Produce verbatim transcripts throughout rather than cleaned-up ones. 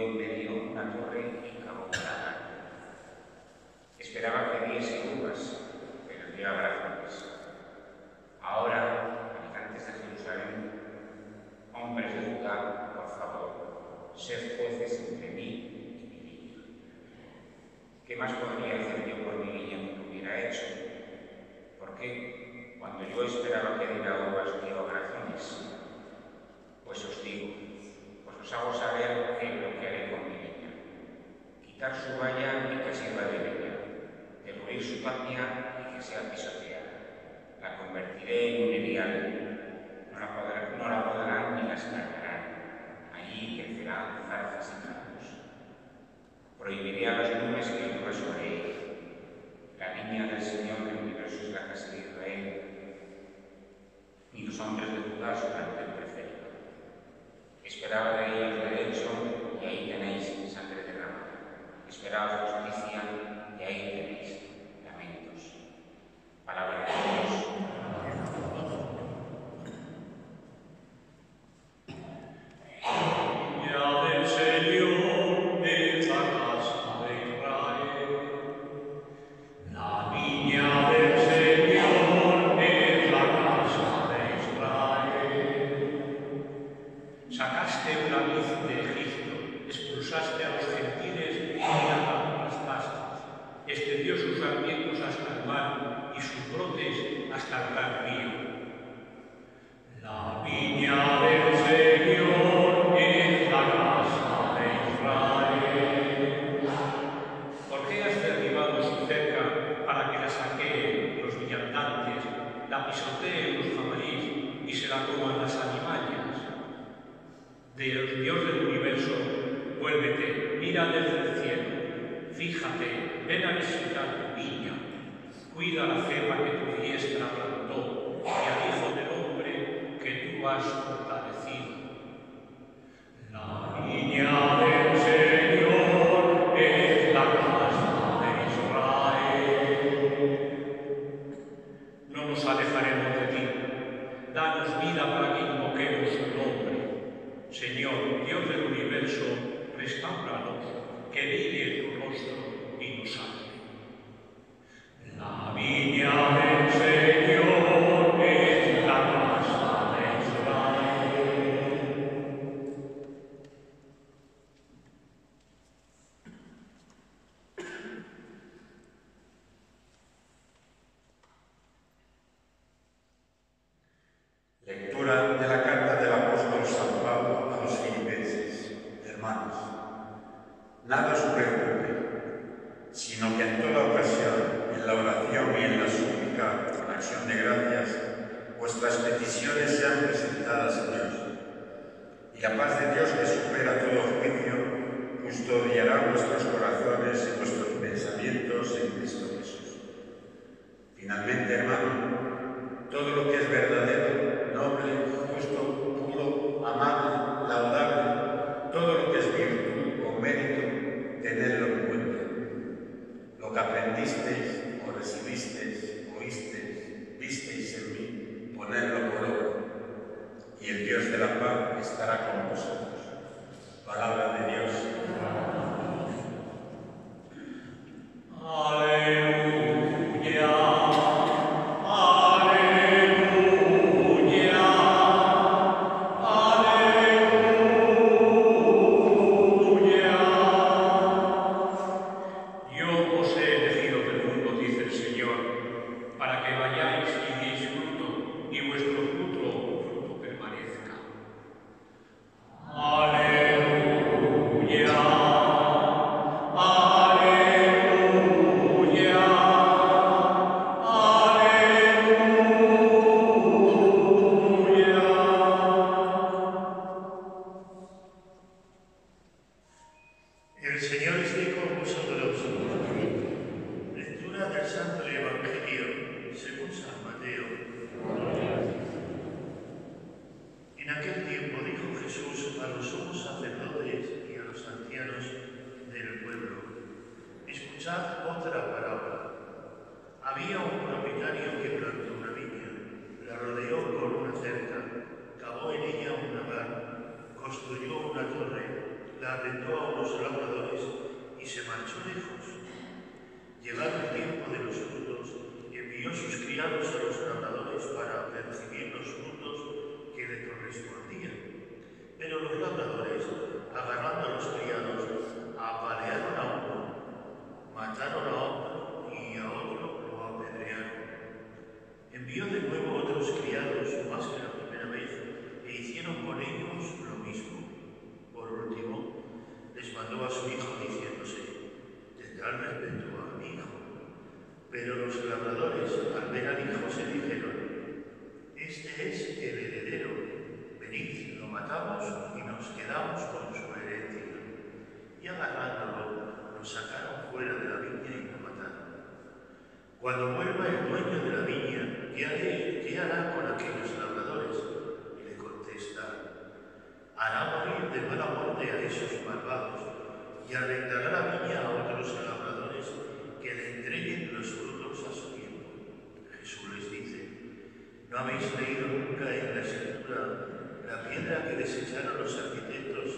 en medio de una torre encabotada. Esperaba que diese uvas, pero dio abrazones. Ahora, habitantes de Jerusalén, hombres de Judá, por favor, sed jueces entre mí y mi niño. ¿Qué más podría hacer yo por mi niño que hubiera hecho? ¿Por qué, cuando yo esperaba que diera uvas, dio abrazones? Pues os digo, pues os hago saber qué es lo que haré con mi niña. Quitar su valla y que sirva de leña, derruir su patnia y que sea pisoteada. La convertiré en un erial, no la podrán, no la podrán ni las cargarán. Allí crecerán zarzas y campos. Prohibiré a las nubes que llueva sobre ella. La niña del Señor del universo es la casa de Israel, y los hombres de Judá sobre el preferido. Esperaba de ellos derecho, y ahí tenéis sangre derramada. Esperaba justicia, y ahí tenéis lamentos. Palabra de Dios. Gloria del Señor de la casa de Israel. La niña del Señor de la casa de Israel. Sacaste una luz de Egipto, expulsaste a los gentiles y a las pastas. Extendió sus sarmientos hasta el mar y sus brotes hasta el gran río. La viña del Señor es la casa de Israel. ¿Por qué has derribado su cerca para que la saqueen los villandantes, la pisoteen los jabalíes y se la coman las alimañas? Dios, Dios del universo, vuélvete, mira desde el cielo, fíjate, ven a visitar tu viña, cuida la ceba que tu diestra plantó y al Hijo del Hombre que tú has fortalecido. La viña del Señor es la casa de Israel. No nos alejaremos de ti, danos vida para que invoquemos tu nombre. Señor, Dios del universo, restauranos, que brille tu rostro y nos salve. La viña del Señor es la casa de Israel. Lectura de la carta del apóstol San Pablo. Hermanos, nada os preocupe, sino que en toda ocasión, en la oración y en la súplica, con acción de gracias, vuestras peticiones sean presentadas a Dios. Y la paz de Dios, que supera todo juicio, custodiará vuestros corazones y vuestros pensamientos en Cristo Jesús. Finalmente, hermano, todo lo que es verdadero, noble, justo, puro, amable, laudable, todo lo que es virtud o mérito, tenedlo en cuenta. Lo que aprendisteis, o recibisteis, oísteis, visteis en mí, ponedlo por obra. Y el Dios de la paz estará con vosotros. Palabra de Dios. Aleluya. la arrendó a unos labradores y se marchó lejos. Llegado el tiempo de los frutos, envió sus criados a los labradores para percibir los frutos que le correspondían. Pero los labradores, agarrando a los criados, apalearon a uno, mataron a otro y a otro lo apedrearon. Envió de nuevo otros criados más que la primera vez e hicieron con ellos lo mismo. Por último, les mandó a su hijo diciéndose: tendrán respeto a mi hijo. Pero los labradores, al ver al hijo, se dijeron: este es el heredero, venid, lo matamos y nos quedamos con su herencia. Y agarrándolo, lo sacaron fuera de la viña y lo mataron. Cuando vuelva el dueño de la viña, ¿qué, haré, qué hará con aquellos labradores? Y le contesta: hará morir de mala muerte a esos malvados y arrendará la viña a otros labradores que le entreguen los frutos a su tiempo. Jesús les dice: ¿no habéis leído nunca en la Escritura la piedra que desecharon los arquitectos?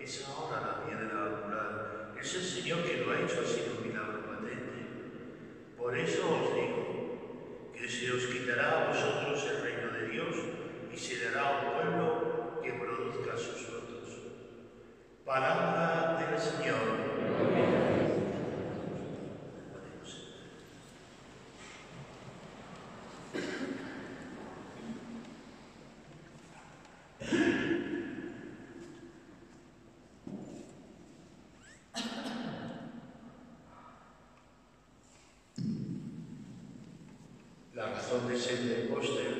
Es ahora la piedra angular. Es el Señor que lo ha hecho así un milagro patente. Por eso os digo que se os quitará a vosotros el reino de Dios y se dará a un pueblo que produzca sus frutos. Palabra del Señor. La razón de ser del póster,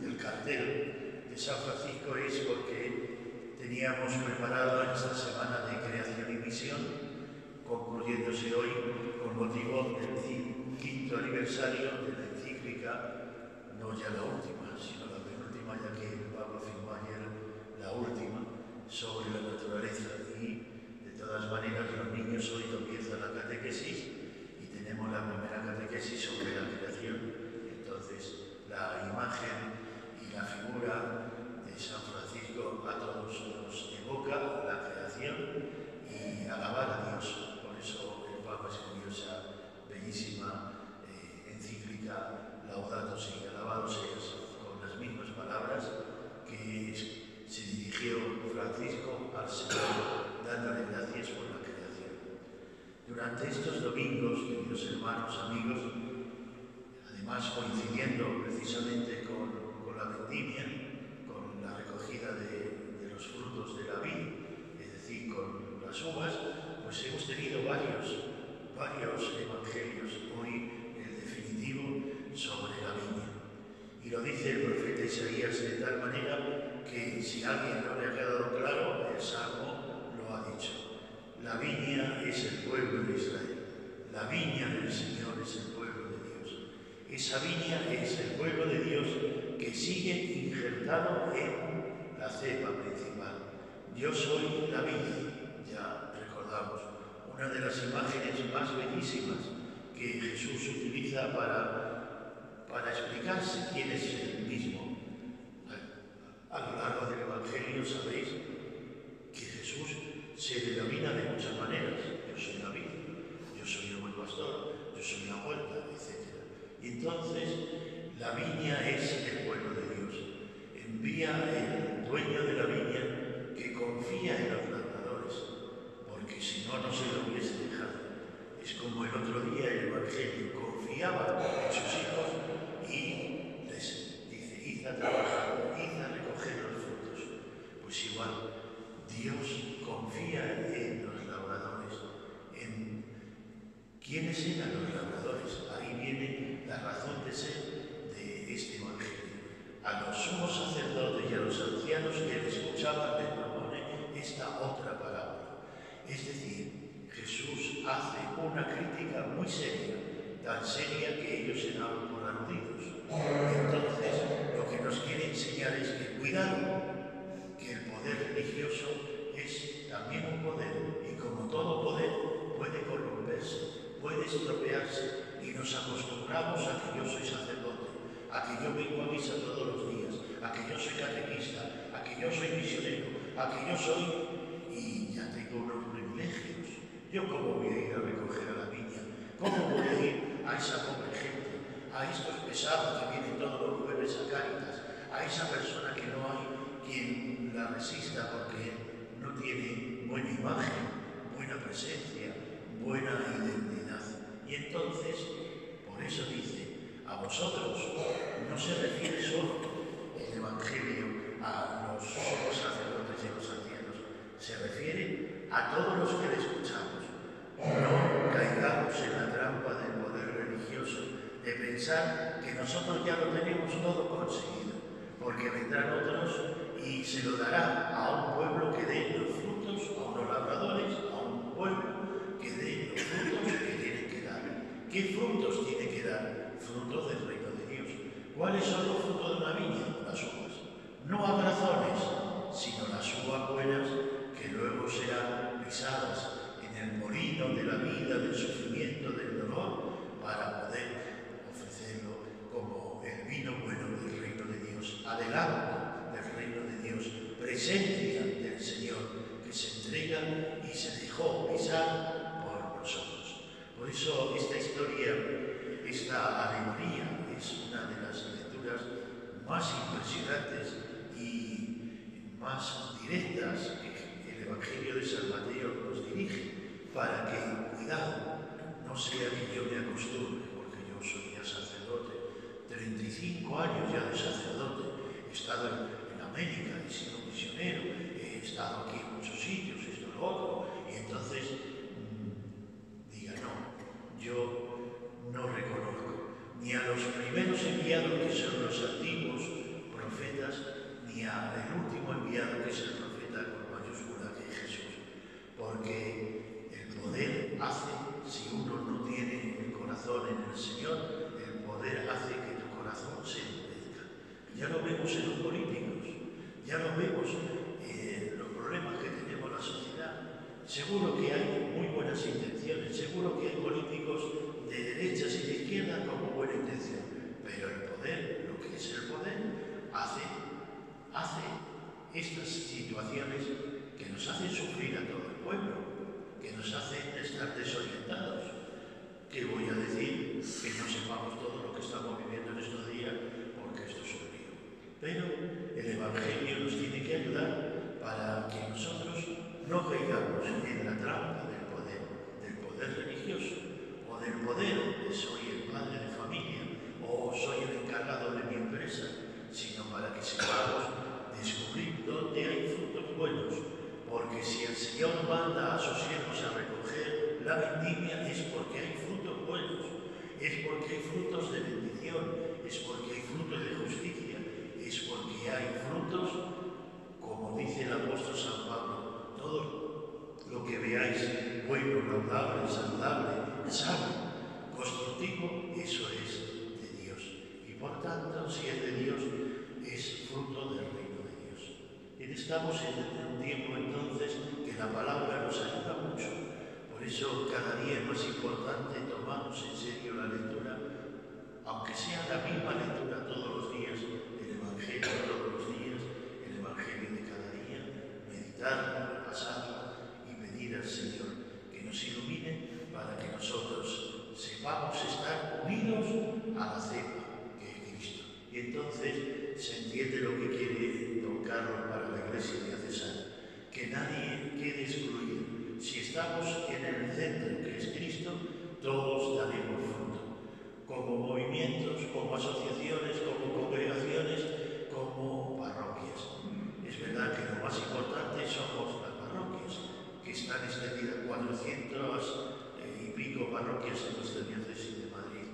del cartel de San Francisco, es porque teníamos preparado esta semana de creación y misión, concluyéndose hoy con motivo del quinto aniversario de la encíclica, no ya la última, sino la penúltima, ya que el Papa firmó ayer la última, sobre la naturaleza. Y de todas maneras, los niños hoy comienzan la catequesis. Tenemos la primera catequesis sobre la creación. Entonces, la imagen y la figura de San Francisco a todos nos evoca a la creación y alabar a Dios. Por eso el Papa escribió esa bellísima eh, encíclica Laudato si, alabado seas, con las mismas palabras que se dirigió Francisco al Señor, dándole gracias por la creación. Durante estos domingos, queridos hermanos, amigos, además coincidiendo precisamente con, con la vendimia, con la recogida de, de los frutos de la vid, es decir, con las uvas, pues hemos tenido varios, varios evangelios, hoy el definitivo sobre la viña. Y lo dice el profeta Isaías de tal manera que si a alguien no le ha quedado claro, el Salmo lo ha dicho. La viña es el pueblo de Israel, la viña del Señor es el pueblo de Dios. Esa viña es el pueblo de Dios que sigue injertado en la cepa principal. Yo soy la vid, ya recordamos, una de las imágenes más bellísimas que Jesús utiliza para, para explicarse quién es Él mismo. A lo largo del Evangelio sabéis que Jesús se denomina de muchas maneras: yo soy la vid, yo soy el buen pastor, yo soy la huerta, etcétera. Y entonces, la viña es el pueblo de Dios. Envía el dueño de la viña que confía en los labradores, porque si no, no se lo hubiese dejado. Es como el otro día el Evangelio: confiaba en sus hijos y les dice: id a trabajar, id a recoger los frutos. Pues igual, Dios confía en los labradores, en quiénes eran los labradores. Ahí viene la razón de ser de este Evangelio. A los sumos sacerdotes y a los ancianos que le escuchaban les propone esta otra parábola. Es decir, Jesús hace una crítica muy seria, tan seria que ellos se daban por aludidos. Entonces, lo que nos quiere enseñar es que cuidado, que el poder religioso es también un poder, y como todo poder puede corromperse, puede estropearse, y nos acostumbramos a que yo soy sacerdote, a que yo vengo a misa todos los días, a que yo soy catequista, a que yo soy misionero, a que yo soy y ya tengo unos privilegios. Yo cómo voy a ir a recoger a la niña, cómo voy a ir a esa pobre gente, a estos pesados que vienen todos los jueves a Cáritas, a esa persona que no hay quien la resista porque no tiene buena imagen, buena presencia, buena identidad. Y entonces, por eso dice, a vosotros no se refiere solo el Evangelio a los sumos sacerdotes y a los ancianos, se refiere a todos los que le escuchamos. No caigamos en la trampa del poder religioso, de pensar que nosotros ya lo tenemos todo conseguido, porque vendrán otros y se lo dará a un pueblo que dé los frutos, a unos labradores, a un pueblo que dé los frutos que tiene que dar. ¿Qué frutos tiene que dar? Frutos del reino de Dios. ¿Cuáles son los frutos de una viña? Las uvas. No abrazones, sino las uvas buenas que luego serán pisadas en el molino de la vida, del sufrimiento, del dolor, para poder ofrecerlo como el vino bueno del reino de Dios, adelanto del reino de Dios, presencia del Señor que se entrega y se dejó pisar por nosotros. Por eso esta historia, esta alegría, es una de las lecturas más impresionantes y más directas que el Evangelio de San Mateo nos dirige, para que, cuidado, no sea que yo me acostumbre, porque yo soy ya sacerdote, treinta y cinco años ya de sacerdote, he estado en, en América, he sido misionero, he estado aquí en muchos sitios, esto y lo otro, y entonces mmm, diga, no, yo no reconozco ni a los primeros enviados, que son los antiguos profetas, ni al último enviado, que es el profeta con mayúscula, que es Jesús, porque el poder hace, si uno no tiene el corazón en el Señor, el poder hace que tu corazón se endurezca. Ya lo vemos en los políticos, ya lo vemos en eh, los problemas que tenemos en la sociedad. Seguro que hay muy buenas intenciones, seguro que hay políticos de derechas y de izquierdas como buena intención, pero el poder, lo que es el poder, hace, hace estas situaciones que nos hacen sufrir a todo el pueblo, que nos hacen estar desorientados. ¿Qué voy a decir? Que no sepamos todo lo que estamos viviendo en estos días, porque esto es un lío. Pero el Evangelio nos tiene que ayudar para que nosotros no caigamos en la trampa del poder, del poder religioso, del poder de soy el padre de familia o soy el encargado de mi empresa, sino para que sepamos descubrir dónde hay frutos buenos, porque si el Señor manda a sus siervos a recoger la vendimia, es porque hay frutos buenos, es porque hay frutos de bendición, es porque hay frutos de justicia, es porque hay frutos, como dice el apóstol San Pablo, todo lo que veáis bueno, laudable, saludable, sabio, constructivo, eso es de Dios. Y por tanto, si es de Dios, es fruto del reino de Dios. Y estamos en un tiempo entonces que la palabra nos ayuda mucho. Por eso cada día es más importante tomarnos en serio la lectura, aunque sea la misma lectura todos los días, el Evangelio todos los días, el Evangelio de cada día, meditarlo, pasarlo y pedir al Señor que nos ilumine, para que nosotros sepamos estar unidos a la cepa que es Cristo. Y entonces se entiende lo que quiere Don Carlos para la Iglesia diocesana, que nadie quede excluido. Si estamos en el centro que es Cristo, todos daremos fruto. Como movimientos, como asociaciones, como congregaciones, como parroquias. Es verdad que lo más importante somos las parroquias, que están extendidas cuatrocientas pico parroquias en nuestra diócesis de Madrid.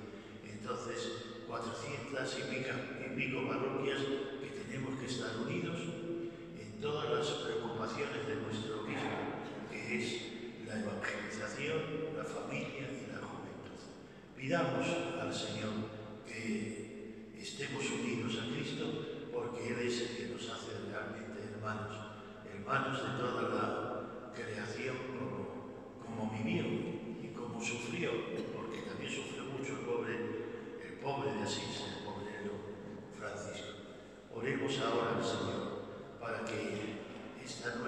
Entonces, cuatrocientas y pico, y pico parroquias que tenemos que estar unidos en todas las preocupaciones de nuestro obispo, que es la evangelización, la familia y la juventud. Pidamos al Señor que estemos unidos a Cristo, porque Él es el que nos hace realmente hermanos, hermanos de toda la creación, como, como vivió, sufrió, porque también sufrió mucho el pobre, el pobre de Asís, el pobre Francisco. Oremos ahora al Señor para que esta noche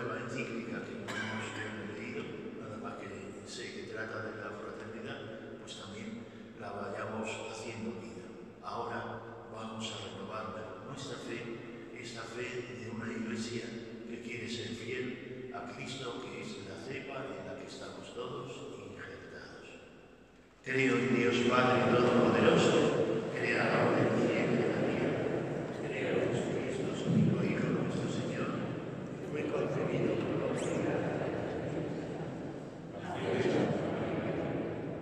a Cristo, que es la cepa en la que estamos todos injertados. Creo en Dios Padre Todopoderoso, creador del cielo y de la tierra. Creo en Jesucristo, su único Hijo, nuestro Señor, que fue concebido por la obra de la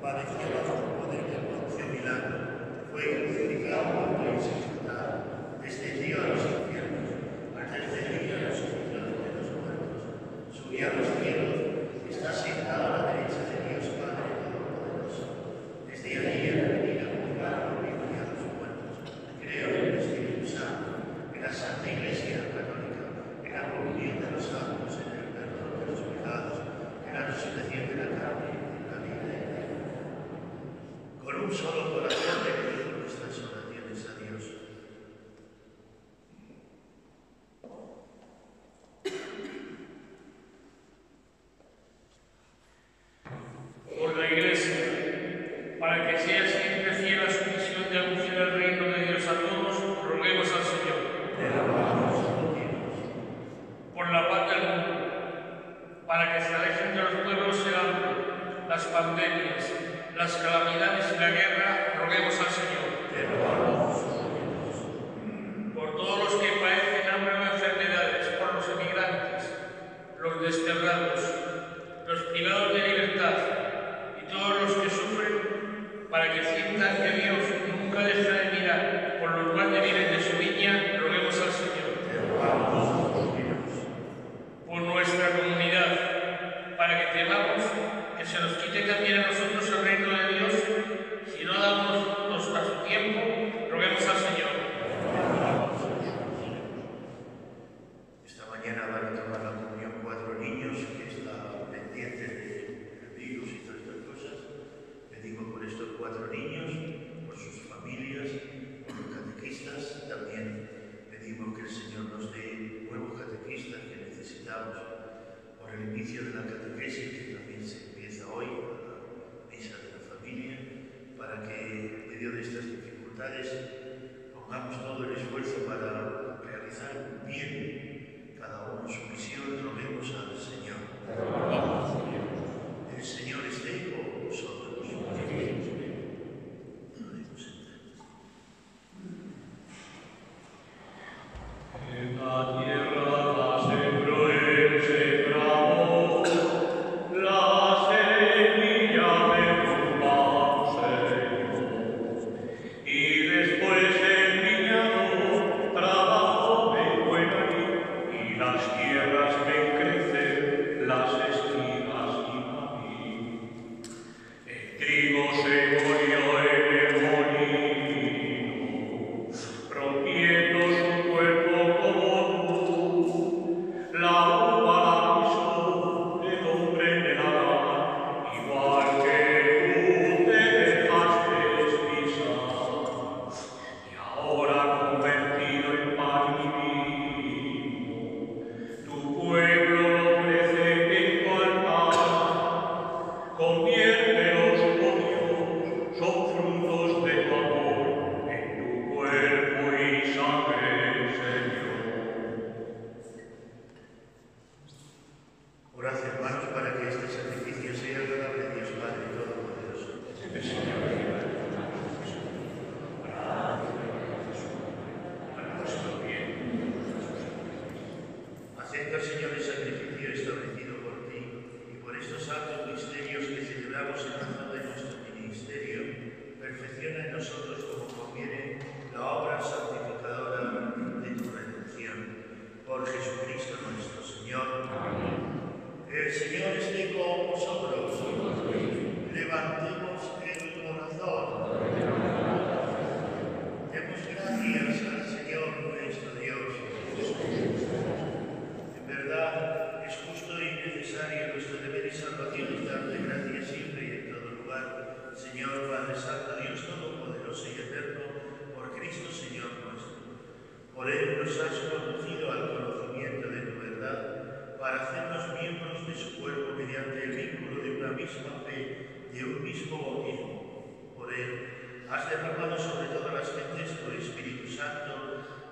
padeció bajo el poder del Poncio Pilato, fue crucificado por el Señor, descendió a los infiernos, al tercer día resucitó de los muertos, subió a los cielos, está sentado a la derecha de Dios Padre Todopoderoso. Desde allí ha venido a juzgar a los vivos y a los muertos. Creo en el Espíritu Santo, en la Santa Iglesia Católica, en la comunión de los santos, en el perdón de los pecados, en la resurrección de la carne, en la vida eterna. Con un solo corazón reunimos nuestras oraciones a Dios.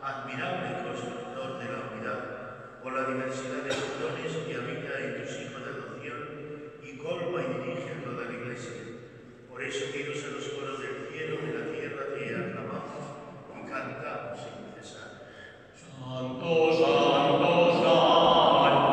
Admirable constructor de la unidad, por la diversidad de los dones que habita y exijo devoción y colma y dirige a toda la Iglesia. Por eso, unidos en los coros del cielo y de la tierra, te aclamamos y cantamos sin cesar. Santo, santo, santo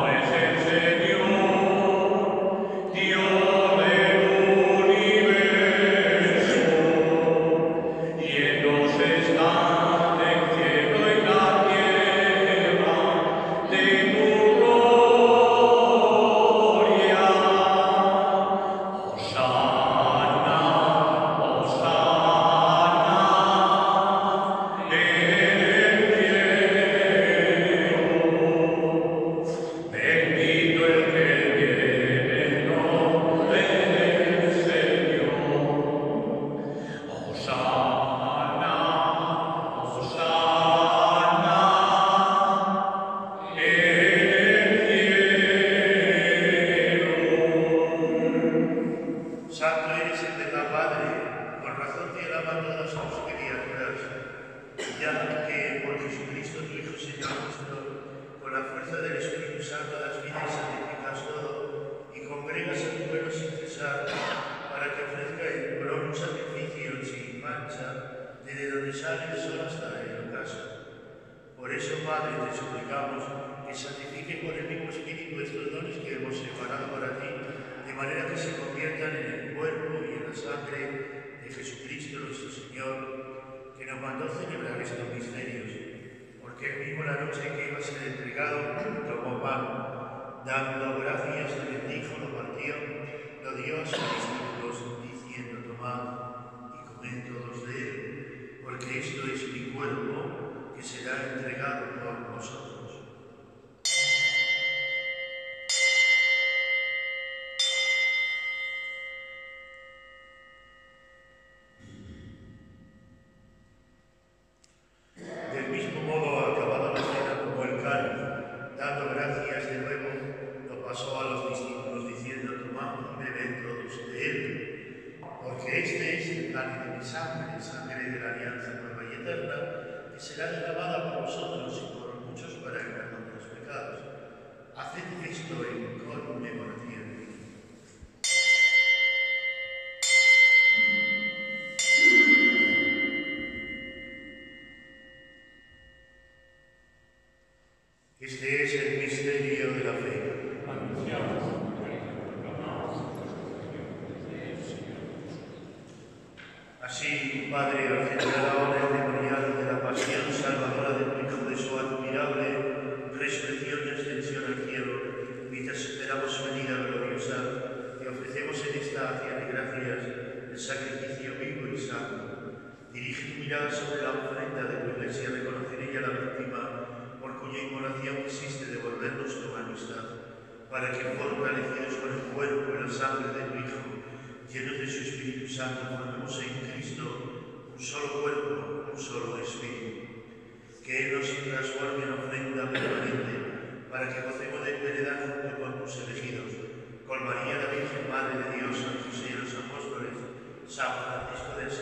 es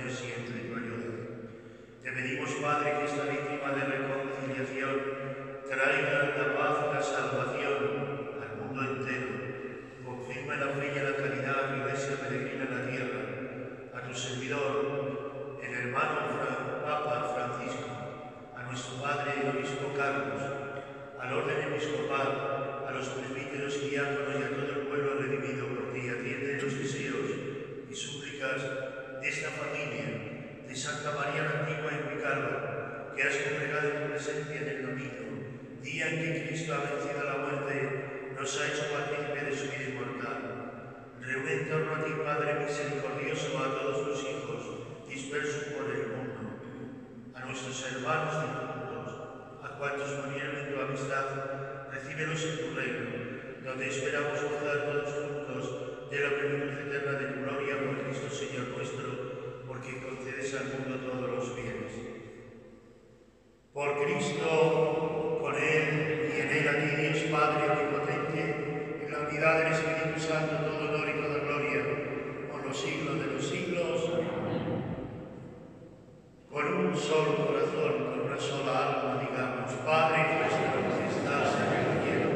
el Señor, Dios. con un solo corazón, con una sola alma, digamos, Padre nuestro que estás en el cielo,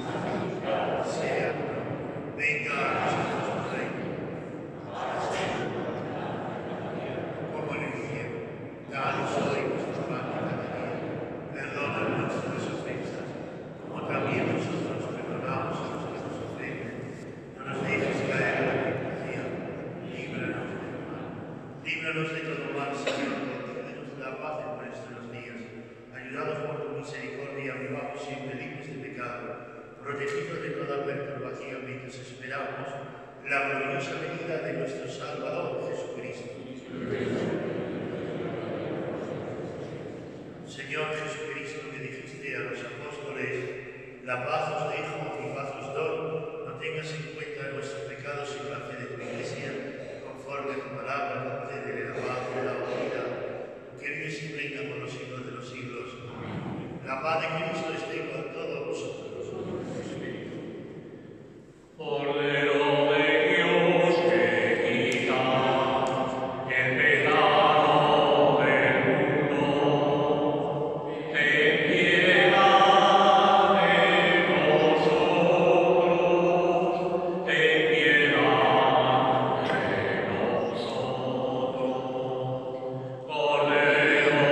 santificado sea tu nombre, venga a nosotros tu reino, como en el cielo. Danos hoy nuestro pan de cada día, perdona nuestras ofensas, como también nosotros perdonamos a los que nos ofenden. No nos dejes caer en la tentación, líbranos del mal, líbranos de todo mal, Señor. Paz en nuestros días, ayudados por tu misericordia, vivamos siempre libres de pecado, protegidos de toda perturbación mientras esperamos la gloriosa venida de nuestro Salvador Jesucristo. Señor Jesucristo, que dijiste a los apóstoles, la paz os dejo, mi paz os doy, no tengas en cuenta nuestros pecados y la fe de tu iglesia, conforme a tu palabra, concédele la paz y la unidad. Que vive y reina por los siglos de los siglos. La paz de Cristo esté con todos vosotros. Cordero de Dios que quita el pecado del mundo, ten piedad de nosotros, ten piedad de nosotros. Cordero de Dios, Cordero de Dios, que quita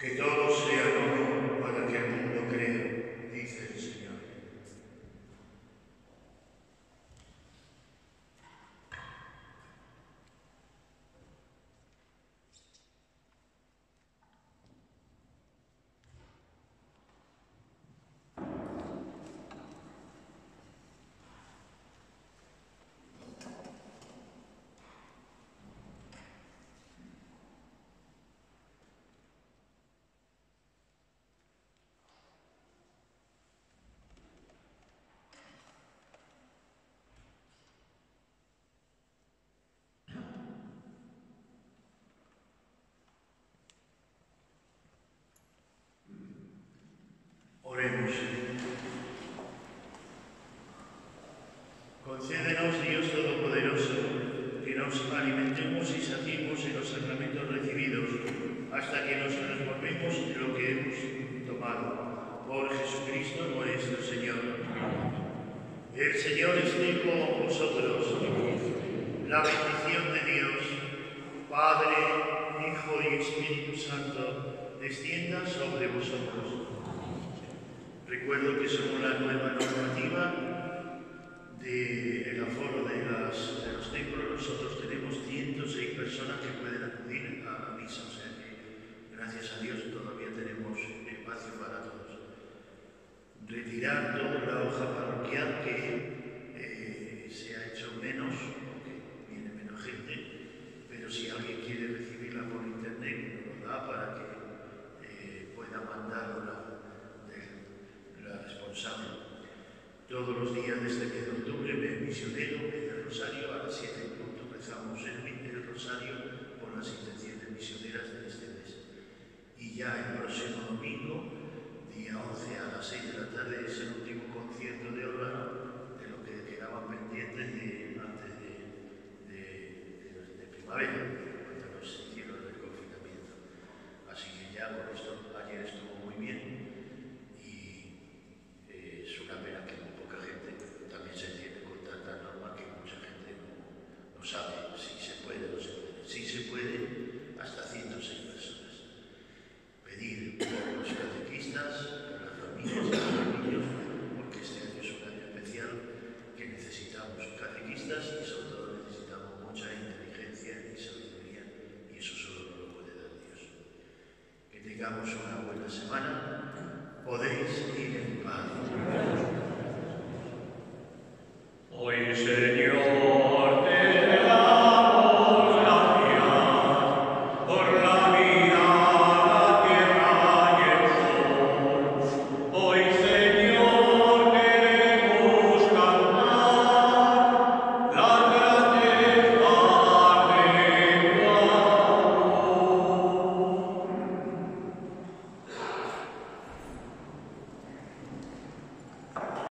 Que todos sean uno para que el mundo crea, dice el Señor. Oremos. Concédenos, Dios Todopoderoso, que nos alimentemos y saciemos en los sacramentos recibidos, hasta que nos transformemos en lo que hemos tomado. Por Jesucristo nuestro Señor. El Señor esté con vosotros. La bendición de Dios, Padre, Hijo y Espíritu Santo, descienda sobre vosotros. Recuerdo que según la nueva normativa del aforo de, las, de los templos, nosotros tenemos ciento seis personas que pueden acudir a la misa. O sea que, gracias a Dios, todavía tenemos espacio para todos. Retirando la hoja parroquial que eh, se ha hecho menos, porque viene menos gente, pero si alguien quiere recibirla por internet, nos la da para que eh, pueda mandarla. Todos los días desde el diez de octubre me misionero en el Rosario a las siete en punto. Rezamos el Rosario por las intenciones misioneras de este mes. Y ya el próximo domingo, día once a las seis de la tarde, es el último concierto de Oralo, de lo que quedaban pendientes de, antes de, de, de, de primavera, cuando nos hicieron el confinamiento. Así que ya con esto, ayer estuvo muy bien. Tengamos una buena semana, podéis ir en paz. Hoy, Señor.